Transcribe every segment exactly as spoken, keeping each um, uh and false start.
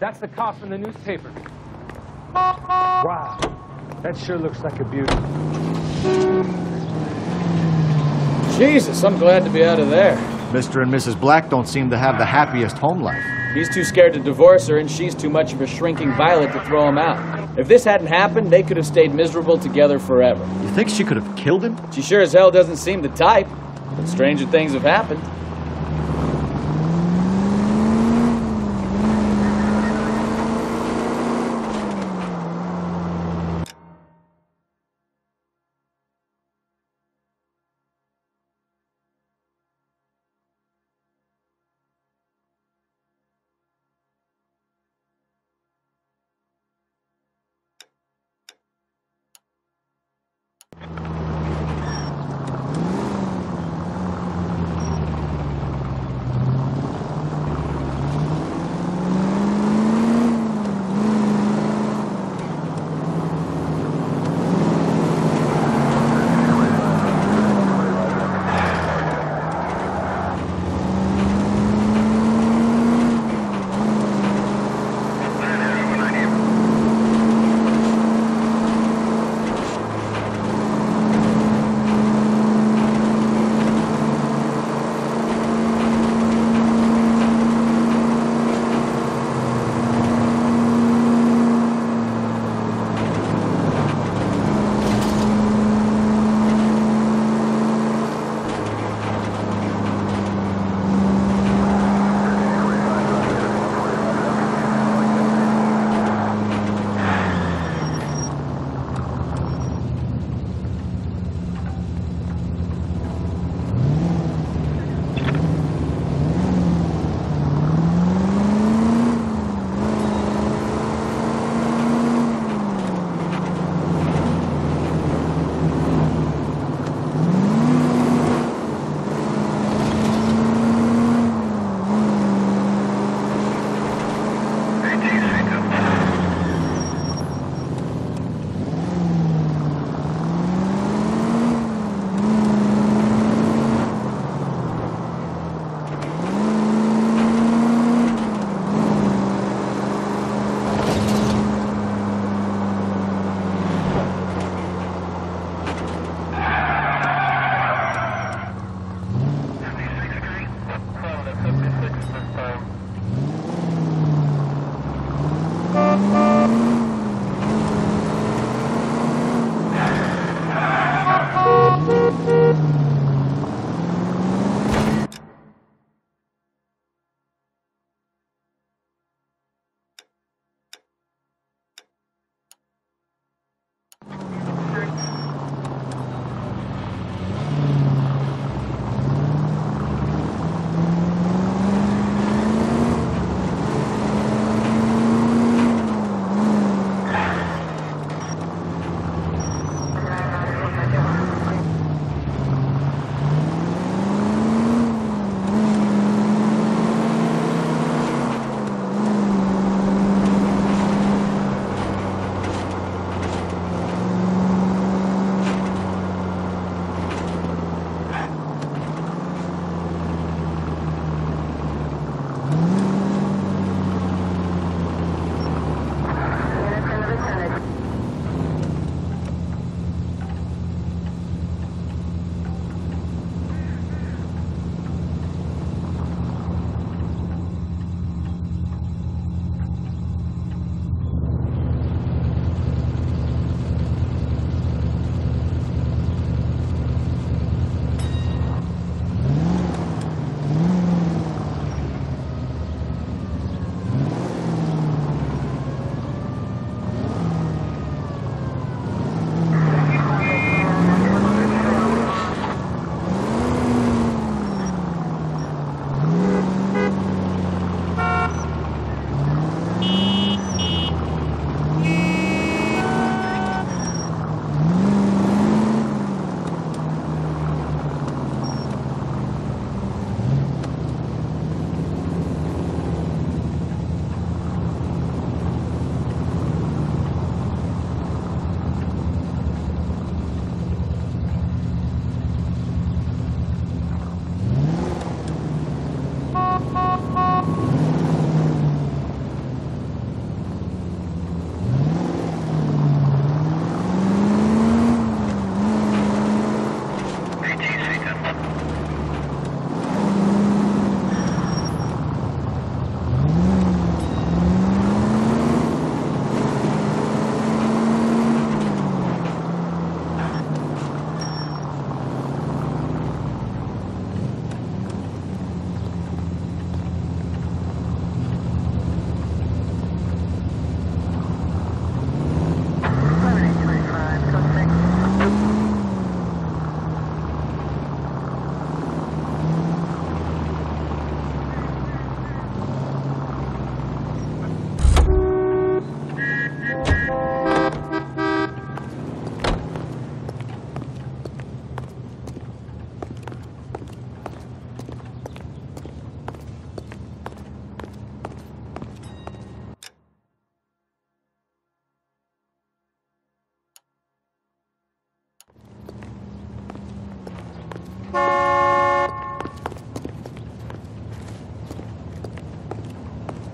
That's the cop in the newspaper. Wow, that sure looks like a beauty. Jesus, I'm glad to be out of there. Mister and Missus Black don't seem to have the happiest home life. He's too scared to divorce her, and she's too much of a shrinking violet to throw him out. If this hadn't happened, they could have stayed miserable together forever. You think she could have killed him? She sure as hell doesn't seem the type, but stranger things have happened.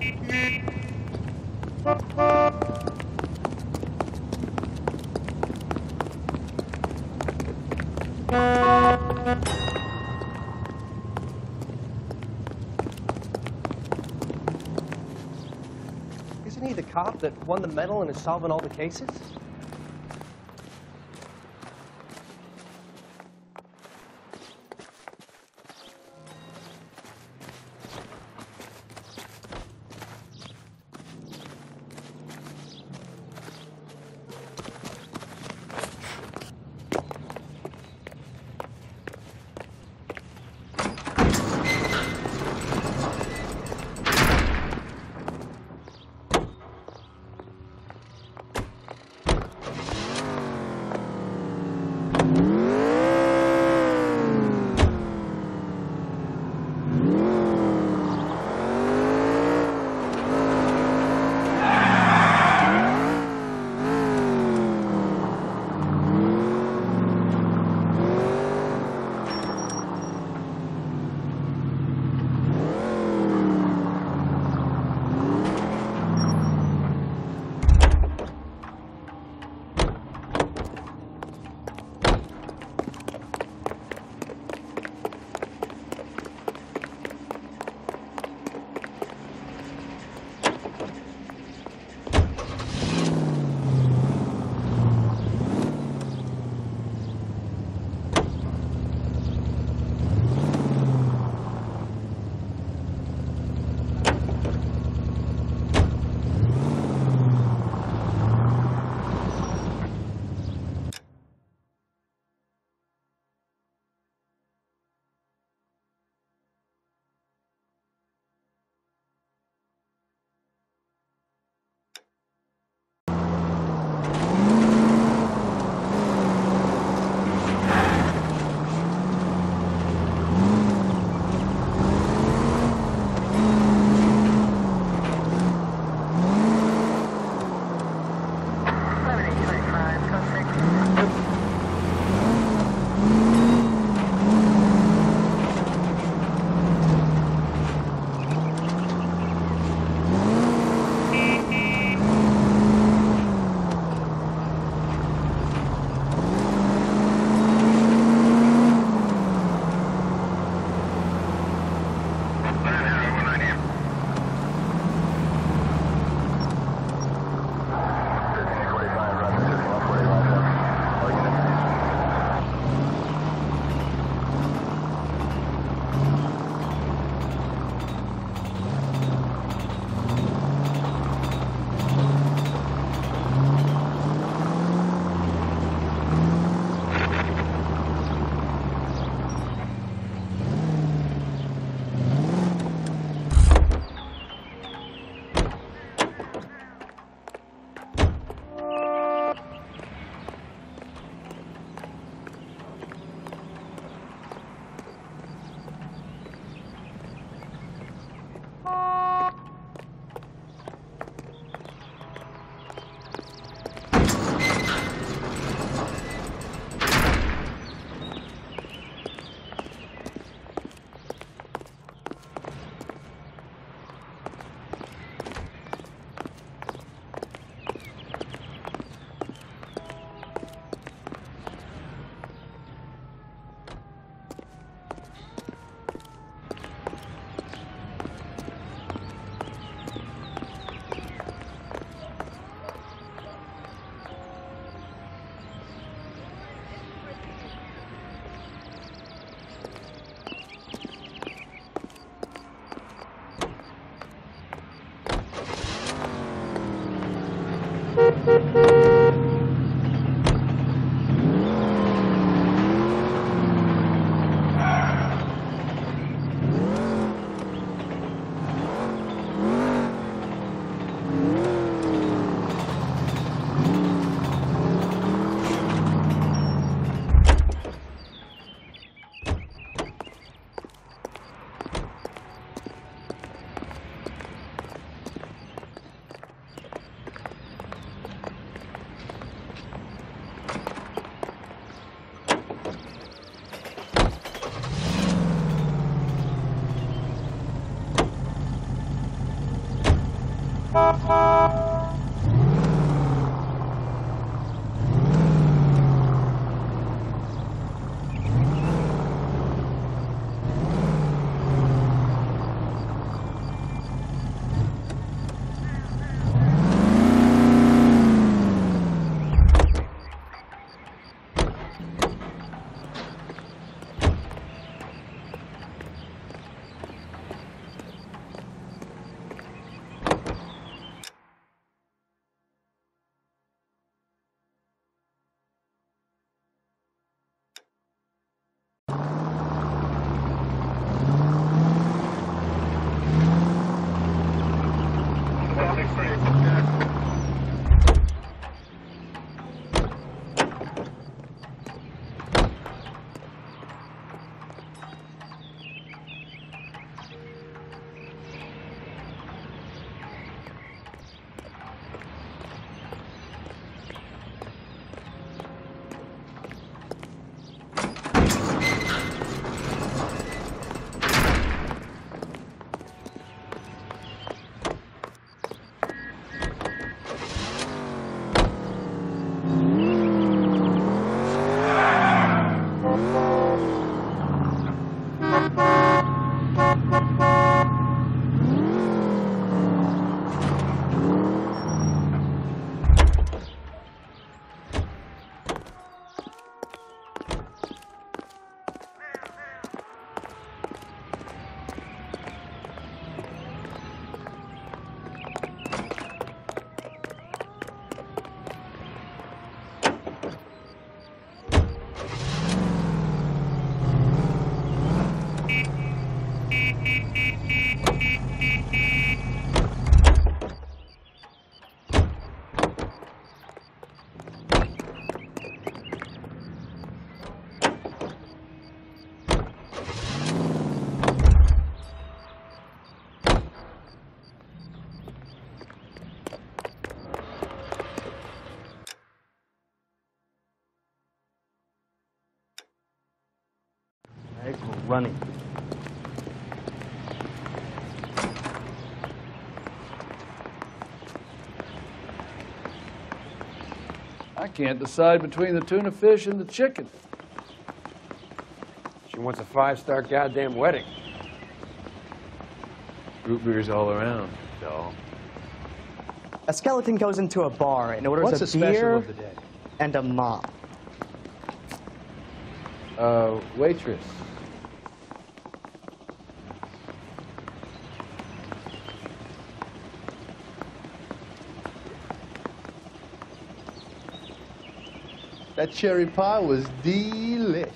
Isn't he the cop that won the medal and is solving all the cases? Running. I can't decide between the tuna fish and the chicken. She wants a five-star goddamn wedding. Root beers all around, doll. A skeleton goes into a bar and orders What's a beer of the day? and a mop. Uh, waitress. That cherry pie was delish.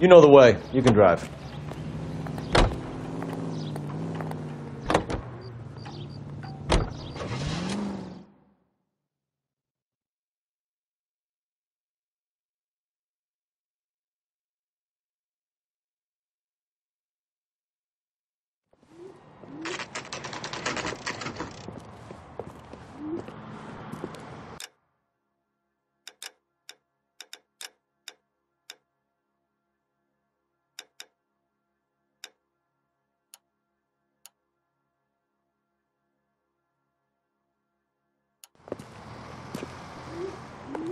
You know the way. You can drive.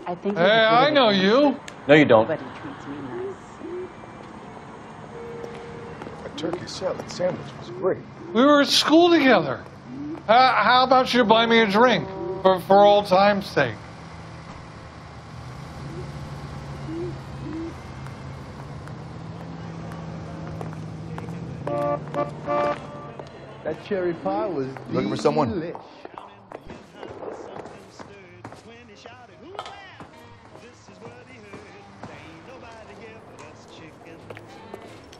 I think hey, I know you. No, you don't. But he treats me nice. A turkey salad sandwich was great. We were at school together. Uh, how about you buy me a drink for, for old time's sake? That cherry pie was delicious. Looking for someone?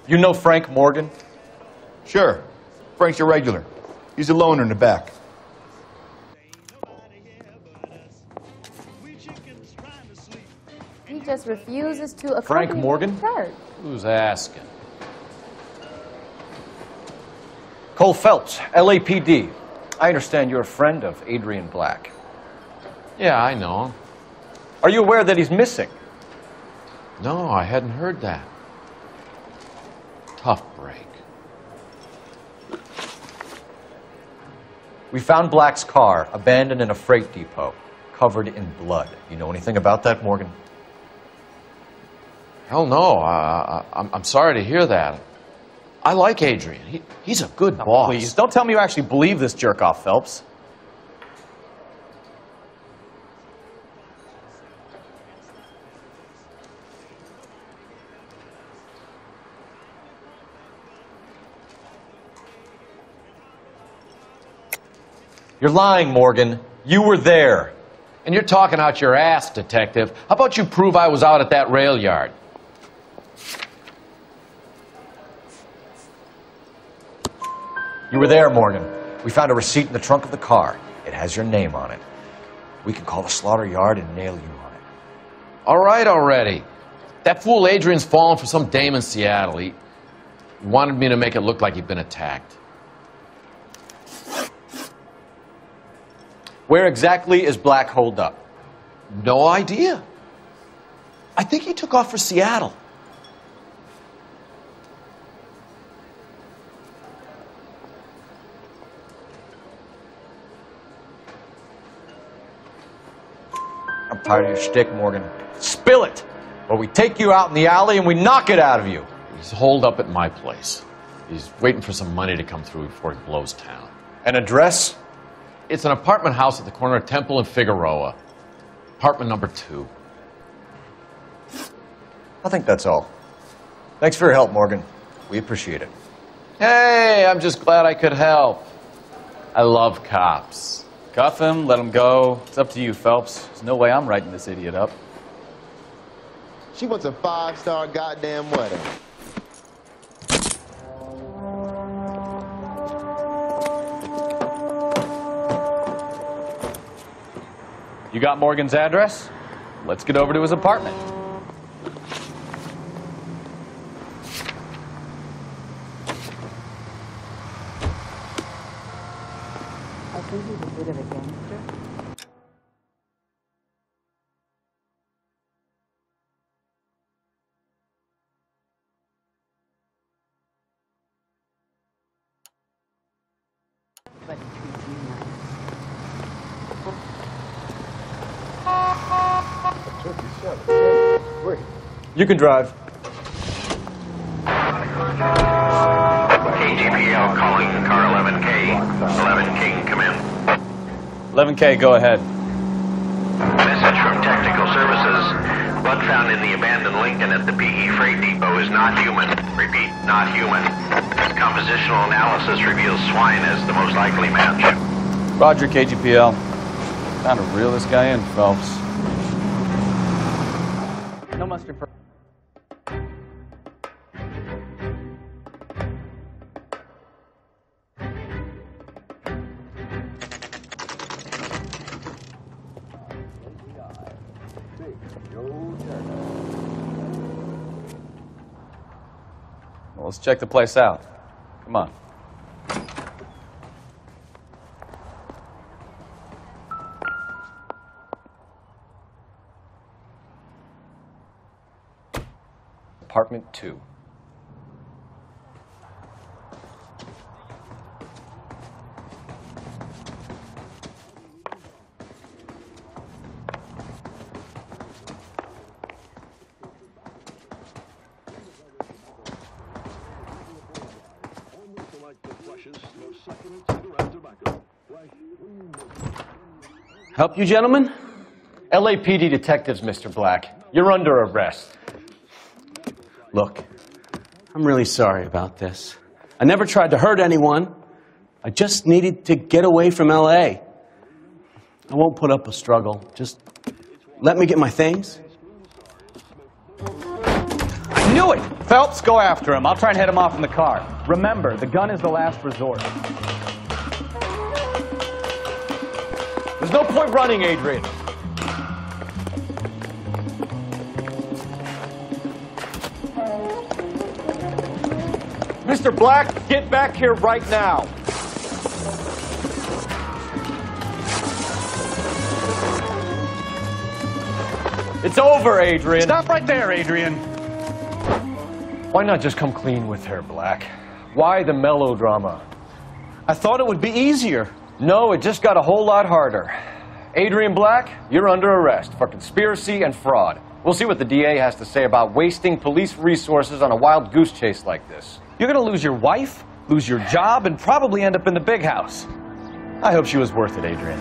You know Frank Morgan? Sure. Frank's a regular. He's a loner in the back. He just refuses to accompany Frank Morgan? Church. Who's asking? Cole Phelps, L A P D. I understand you're a friend of Adrian Black. Yeah, I know him. Are you aware that he's missing? No, I hadn't heard that. Tough break. We found Black's car abandoned in a freight depot, covered in blood. You know anything about that, Morgan? Hell no. Uh, I, I'm sorry to hear that. I like Adrian. He, he's a good boss. Please, don't tell me you actually believe this jerk-off, Phelps. You're lying, Morgan. You were there. And you're talking out your ass, Detective. How about you prove I was out at that rail yard? You were there, Morgan. We found a receipt in the trunk of the car. It has your name on it. We can call the slaughter yard and nail you on it. All right already. That fool Adrian's fallen for some dame in Seattle. He wanted me to make it look like he'd been attacked. Where exactly is Black holed up? No idea. I think he took off for Seattle. I'm tired of your shtick, Morgan. Spill it, or we take you out in the alley and we knock it out of you. He's holed up at my place. He's waiting for some money to come through before he blows town. An address? It's an apartment house at the corner of Temple and Figueroa. Apartment number two. I think that's all. Thanks for your help, Morgan. We appreciate it. Hey, I'm just glad I could help. I love cops. Cuff him, let him go. It's up to you, Phelps. There's no way I'm writing this idiot up. She wants a five-star goddamn wedding. You got Morgan's address? Let's get over to his apartment. I think he's a bit of a gangster. seven, ten, three. You can drive. K G P L calling car eleven K. eleven King, come in. eleven K, go ahead. Message from technical services. Blood found in the abandoned Lincoln at the P E Freight Depot is not human. Repeat, not human. Compositional analysis reveals swine as the most likely match. Roger, K G P L. Time to reel this guy in, Phelps. No mustard. Well, let's check the place out. Come on. Apartment two. Help you, gentlemen? L A P D detectives, Mister Black. You're under arrest. Look, I'm really sorry about this. I never tried to hurt anyone. I just needed to get away from L A. I won't put up a struggle. Just let me get my things. I knew it! Phelps, go after him. I'll try and head him off in the car. Remember, the gun is the last resort. There's no point running, Adrian. Mister Black, get back here right now. It's over, Adrian. Stop right there, Adrian. Why not just come clean with her, Black? Why the melodrama? I thought it would be easier. No, it just got a whole lot harder. Adrian Black, you're under arrest for conspiracy and fraud. We'll see what the D A has to say about wasting police resources on a wild goose chase like this. You're going to lose your wife, lose your job, and probably end up in the big house. I hope she was worth it, Adrian.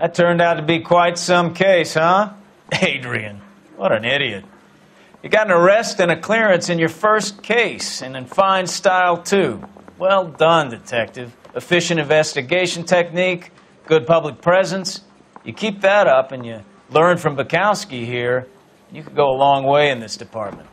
That turned out to be quite some case, huh? Adrian, what an idiot. You got an arrest and a clearance in your first case, and in fine style, too. Well done, detective. Efficient investigation technique, good public presence. You keep that up and you learn from Bukowski here, and you could go a long way in this department.